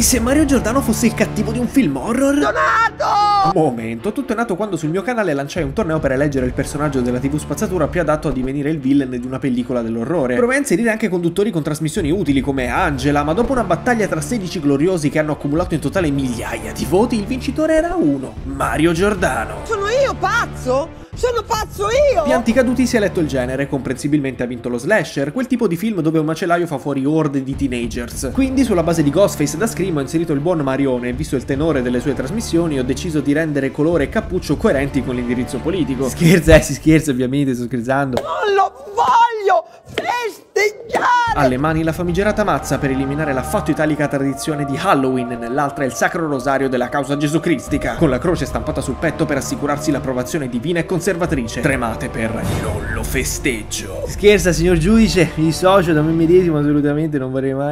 E se Mario Giordano fosse il cattivo di un film horror? Donato! Momento, tutto è nato quando sul mio canale lanciai un torneo per eleggere il personaggio della TV spazzatura più adatto a divenire il villain di una pellicola dell'orrore. Provai a inserire anche conduttori con trasmissioni utili come Angela, ma dopo una battaglia tra 16 gloriosi che hanno accumulato in totale migliaia di voti, il vincitore era uno, Mario Giordano. Sono io, pazzo? Sono pazzo io! Pianti caduti si è letto il genere, comprensibilmente ha vinto lo slasher, quel tipo di film dove un macellaio fa fuori orde di teenagers. Quindi sulla base di Ghostface da Scream ho inserito il buon Marione e visto il tenore delle sue trasmissioni ho deciso di rendere colore e cappuccio coerenti con l'indirizzo politico. Scherza, si scherza ovviamente, sto scherzando. Non lo voglio festeggiare! Alle mani la famigerata mazza per eliminare l'affatto italica tradizione di Halloween, nell'altra il sacro rosario della causa gesucristica, con la croce stampata sul petto per assicurarsi l'approvazione divina e conservatrice. Tremate per non lo festeggio. Scherza signor giudice, mi dissocio da me medesimo, assolutamente non vorrei mai.